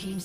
team's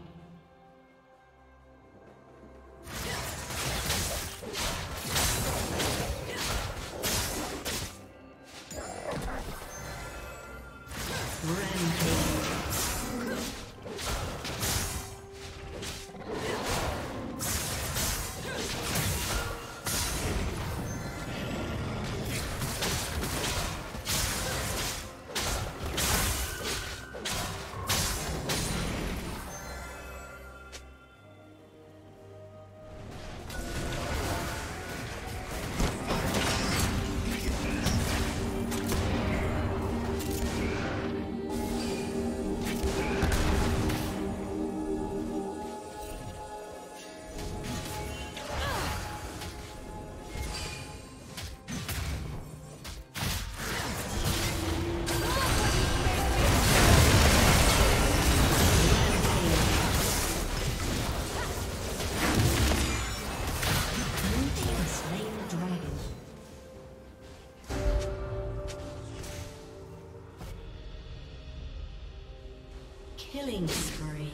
Killing spree.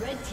Red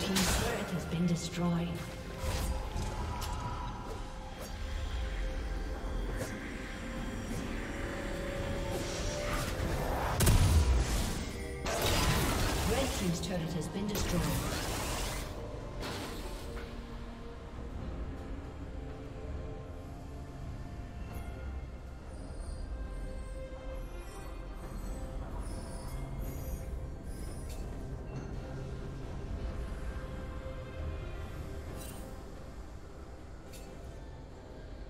Team's turret has been destroyed.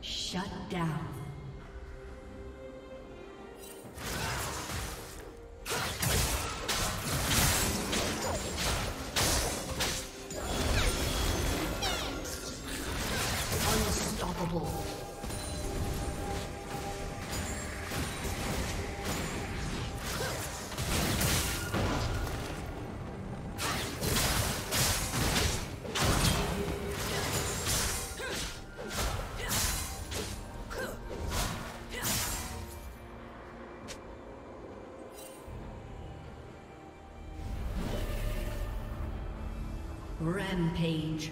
Shut down. Rampage.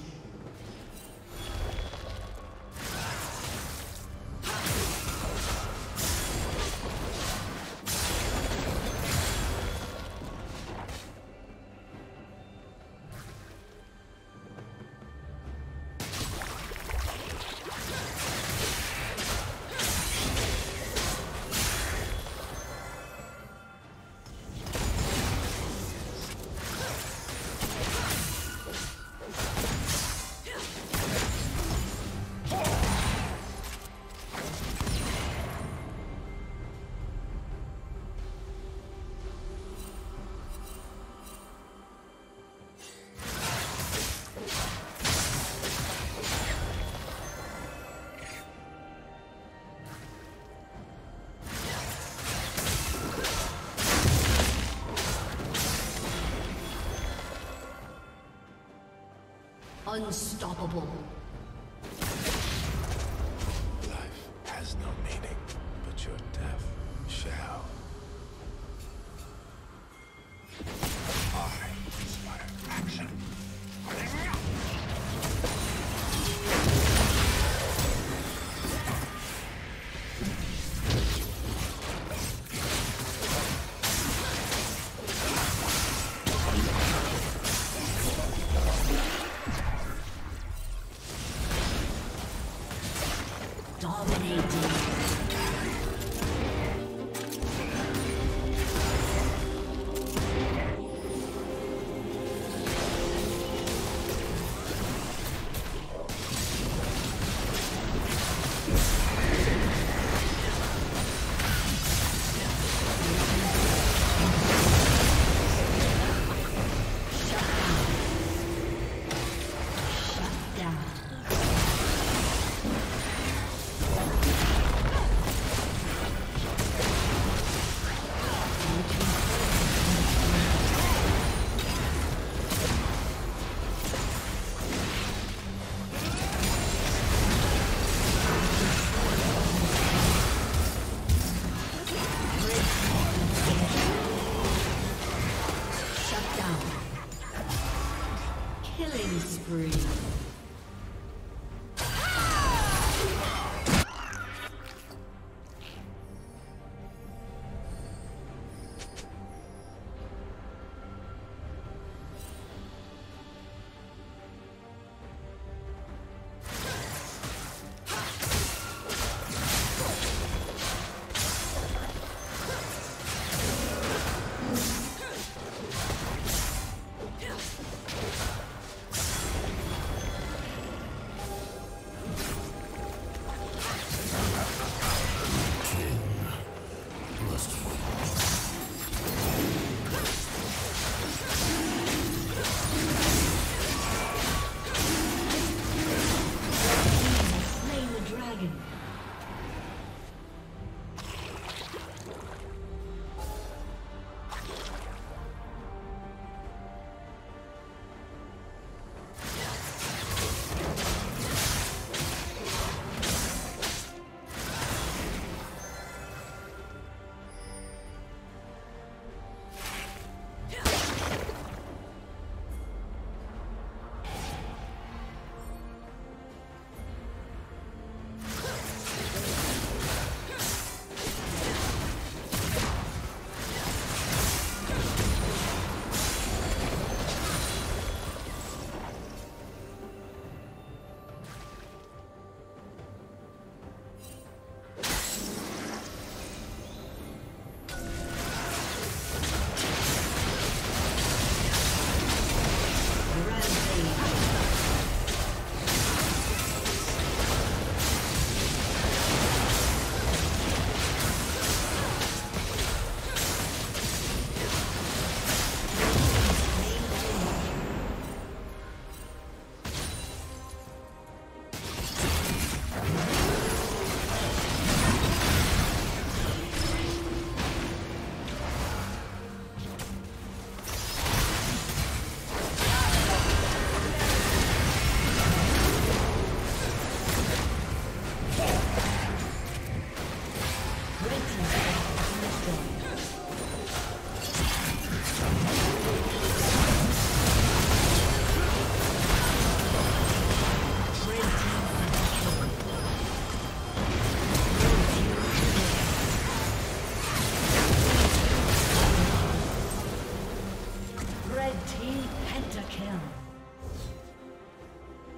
Unstoppable. Life has no meaning, but your death shall. I inspire action. Dominating.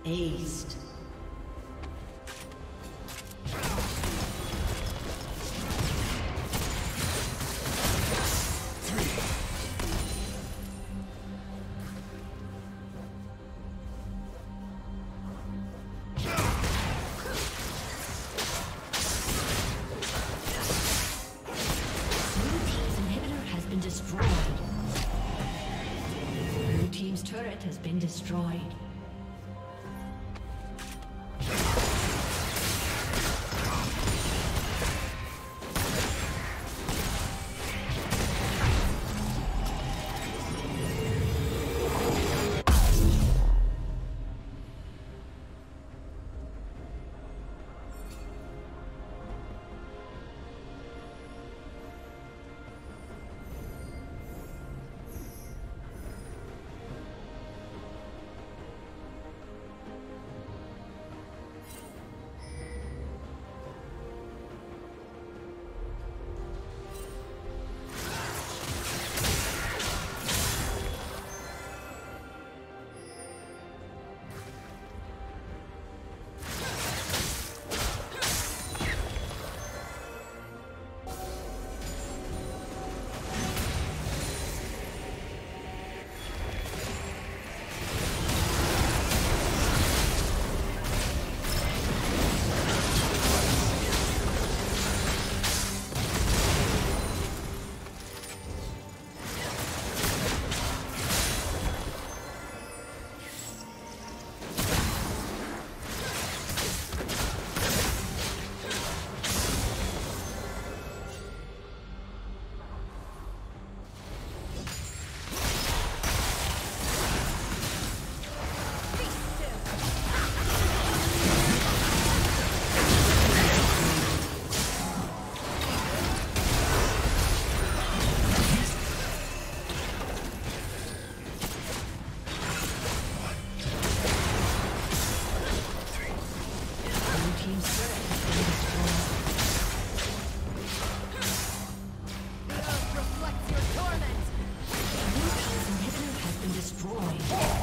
Aced. Blue team's turret has been destroyed. destroyed.